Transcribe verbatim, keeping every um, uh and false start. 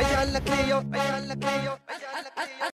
When's a ganja?